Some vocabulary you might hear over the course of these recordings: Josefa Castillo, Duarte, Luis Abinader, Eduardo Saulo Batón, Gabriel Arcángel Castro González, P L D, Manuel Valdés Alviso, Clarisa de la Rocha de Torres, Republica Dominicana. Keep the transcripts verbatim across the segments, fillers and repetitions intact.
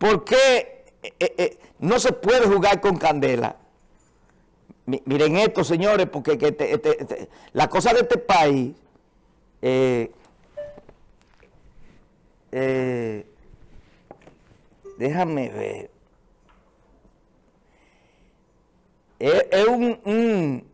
¿Por qué eh, eh, no se puede jugar con candela? M miren esto, señores, porque que te, te, te, la cosa de este país eh, eh, déjame ver. Es, es un, un...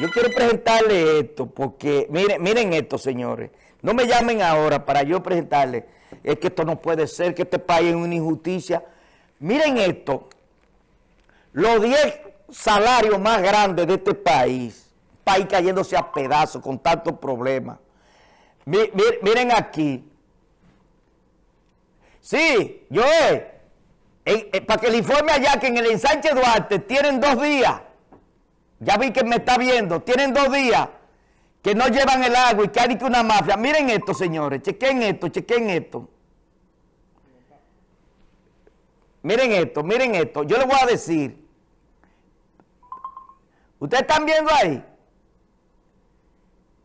Yo quiero presentarle esto porque... Miren, miren esto, señores. No me llamen ahora para yo presentarle. Es que esto no puede ser, que este país es una injusticia. Miren esto. Los diez salarios más grandes de este país. País cayéndose a pedazos con tantos problemas. Miren, miren aquí. Sí, yo es. Eh, eh, para que le informe allá que en el ensanche Duarte tienen dos días, ya vi que me está viendo, tienen dos días que no llevan el agua y que hay que una mafia. Miren esto, señores, chequen esto, chequen esto. Miren esto, miren esto, yo les voy a decir. ¿Ustedes están viendo ahí?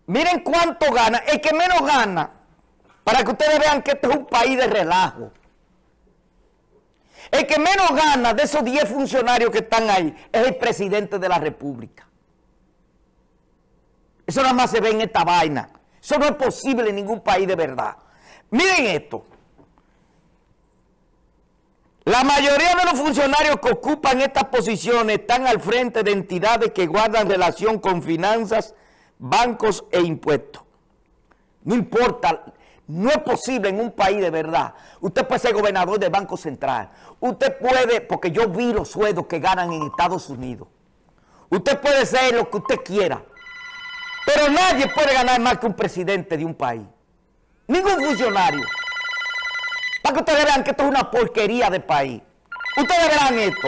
Miren cuánto gana, el que menos gana, para que ustedes vean que este es un país de relajo. El que menos gana de esos diez funcionarios que están ahí es el presidente de la República. Eso nada más se ve en esta vaina. Eso no es posible en ningún país de verdad. Miren esto. La mayoría de los funcionarios que ocupan estas posiciones están al frente de entidades que guardan relación con finanzas, bancos e impuestos. No importa. No es posible en un país de verdad. Usted puede ser gobernador del Banco Central. Usted puede, porque yo vi los sueldos que ganan en Estados Unidos. Usted puede ser lo que usted quiera. Pero nadie puede ganar más que un presidente de un país. Ningún funcionario. Para que ustedes vean que esto es una porquería de país. Ustedes verán esto.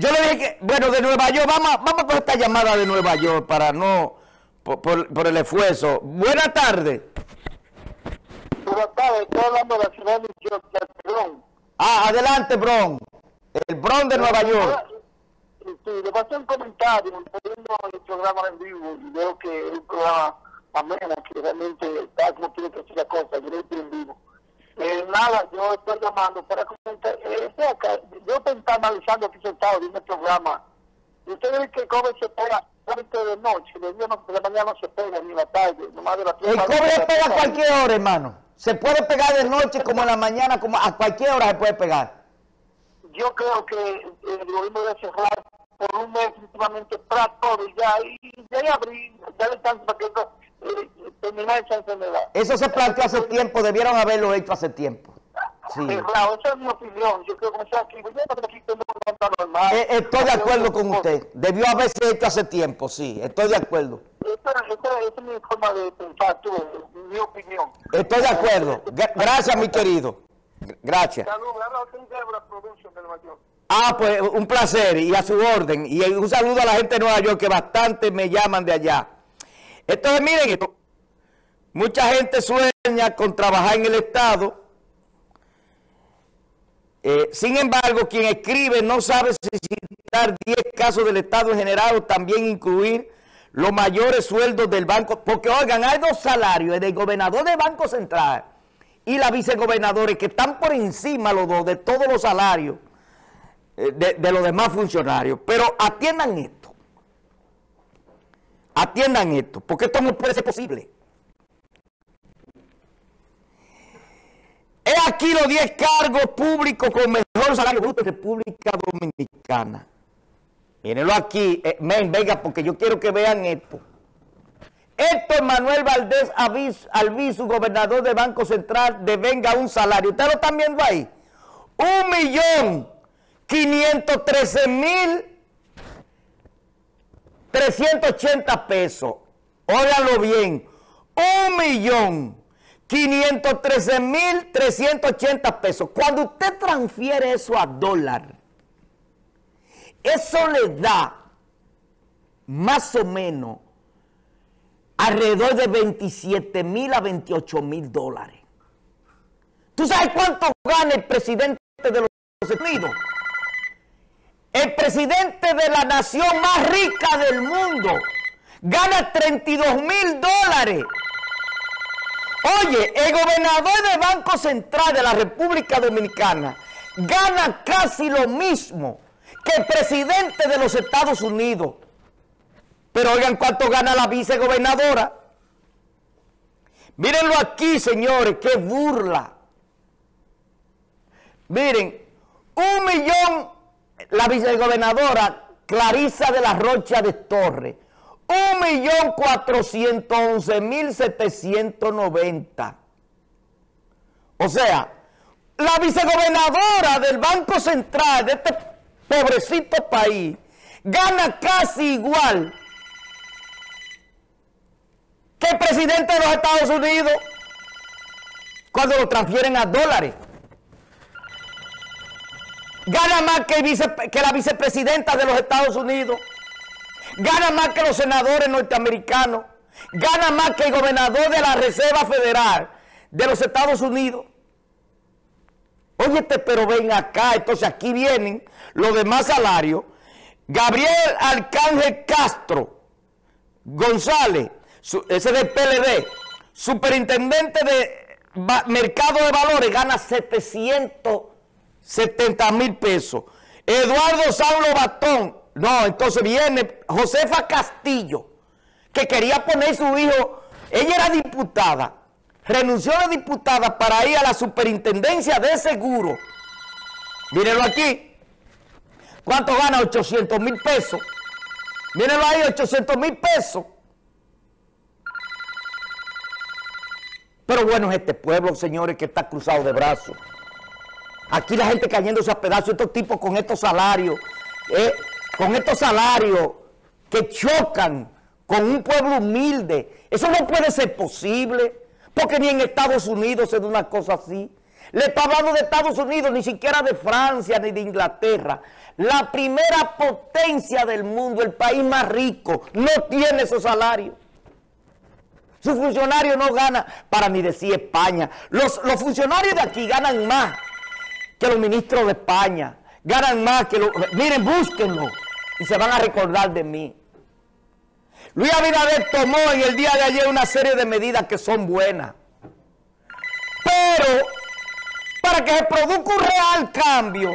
Yo le dije que, bueno, de Nueva York, vamos, vamos a coger esta llamada de Nueva York para no, por, por, por el esfuerzo. Buenas tardes. Estoy hablando de la ciudad de New York, del Bronx. Ah, adelante, Bronx. El Bronx de Nueva York. Sí, le pasé un comentario, poniendo el programa en vivo, y veo que es un programa ameno, que realmente está como tiene que hacer la cosa, yo lo estoy en vivo. Eh, nada, yo estoy llamando para comentar. Eh, o sea, yo estaba analizando aquí sentado en el programa. Y ustedes ven que el cobre se pega fuerte de noche, de, no, de la mañana no se pega, ni la tarde, nomás de la tarde. El cobre se pega a cualquier hora, hermano. Se puede pegar de noche como en la mañana, como a cualquier hora se puede pegar. Yo creo que el gobierno debe cerrar por un mes últimamente para todo y ya, y ya abrir, darle chance para que esto eh, termine esa enfermedad. Eso se planteó hace tiempo, debieron haberlo hecho hace tiempo. Sí. Claro, esa es mi opinión. Yo creo que sea aquí, yo aquí tengo normal. Eh, estoy de acuerdo con usted. Debió haberse hecho hace tiempo, sí, estoy de acuerdo. Esta, esta, esta es mi forma de pensar, tú, mi opinión. Estoy de acuerdo. Gracias, mi querido. Gracias. Ah, pues un placer y a su orden. Y un saludo a la gente de Nueva York que bastante me llaman de allá. Entonces, miren esto. Mucha gente sueña con trabajar en el Estado. Eh, sin embargo, quien escribe no sabe si citar diez casos del Estado en general o también incluir los mayores sueldos del banco. Porque, oigan, hay dos salarios, el del gobernador del Banco Central y la vicegobernadora, que están por encima los dos de todos los salarios eh, de, de los demás funcionarios. Pero atiendan esto. Atiendan esto, porque esto no puede ser posible. He aquí los diez cargos públicos con mejor salario bruto de República Dominicana. Mírenlo aquí, eh, men, venga, porque yo quiero que vean esto. Esto es Manuel Valdés Alviso, gobernador del Banco Central, devenga un salario. Ustedes lo están viendo ahí. Un millón quinientos trece mil trescientos ochenta pesos. Óiganlo bien. Un millón quinientos trece mil trescientos ochenta pesos. Cuando usted transfiere eso a dólar, eso le da más o menos alrededor de veintisiete mil a veintiocho mil dólares. ¿Tú sabes cuánto gana el presidente de los Estados Unidos? El presidente de la nación más rica del mundo gana treinta y dos mil dólares. Oye, el gobernador del Banco Central de la República Dominicana gana casi lo mismo que el presidente de los Estados Unidos. Pero oigan cuánto gana la vicegobernadora. Mírenlo aquí, señores, qué burla. Miren, un millón, la vicegobernadora Clarisa de la Rocha de Torres, un millón cuatrocientos once mil setecientos noventa. O sea, la vicegobernadora del Banco Central de este pobrecito país gana casi igual que el presidente de los Estados Unidos cuando lo transfieren a dólares. Gana más que, vice, que la vicepresidenta de los Estados Unidos, gana más que los senadores norteamericanos, gana más que el gobernador de la Reserva Federal de los Estados Unidos. Oye, pero ven acá, entonces aquí vienen los demás salarios. Gabriel Arcángel Castro González, ese del P L D, superintendente de Mercado de Valores, gana setecientos setenta mil pesos. Eduardo Saulo Batón, no, entonces viene Josefa Castillo, que quería poner su hijo, ella era diputada, renunció a la diputada para ir a la superintendencia de seguro. Mírenlo aquí, ¿cuánto gana? ochocientos mil pesos. Mírenlo ahí, ochocientos mil pesos. Pero bueno, es este pueblo, señores, que está cruzado de brazos. Aquí la gente cayéndose a pedazos, estos tipos con estos salarios, eh, con estos salarios que chocan con un pueblo humilde. Eso no puede ser posible, porque ni en Estados Unidos se da una cosa así. Le está hablando de Estados Unidos, ni siquiera de Francia ni de Inglaterra. La primera potencia del mundo, el país más rico, no tiene esos salarios. Sus funcionarios no ganan, para ni decir España. Los, los funcionarios de aquí ganan más que los ministros de España, ganan más que los... Miren, búsquenlo y se van a recordar de mí. Luis Abinader tomó en el día de ayer una serie de medidas que son buenas, pero para que se produzca un real cambio,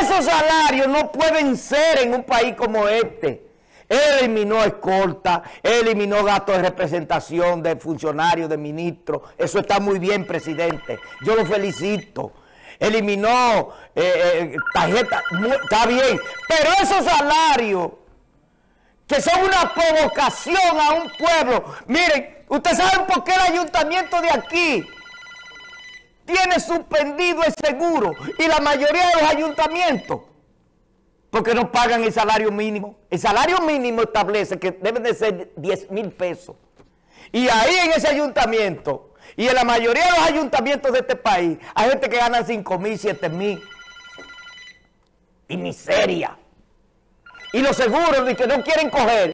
esos salarios no pueden ser en un país como este. Él eliminó escolta, eliminó gastos de representación de funcionarios, de ministros. Eso está muy bien, presidente, yo lo felicito. Eliminó eh, eh, tarjeta, está bien, pero esos salarios que son una provocación a un pueblo. Miren, ustedes saben por qué el ayuntamiento de aquí tiene suspendido el seguro y la mayoría de los ayuntamientos, porque no pagan el salario mínimo. El salario mínimo establece que debe de ser diez mil pesos, y ahí en ese ayuntamiento y en la mayoría de los ayuntamientos de este país hay gente que gana cinco mil, siete mil. Y miseria. Y los seguros de que no quieren coger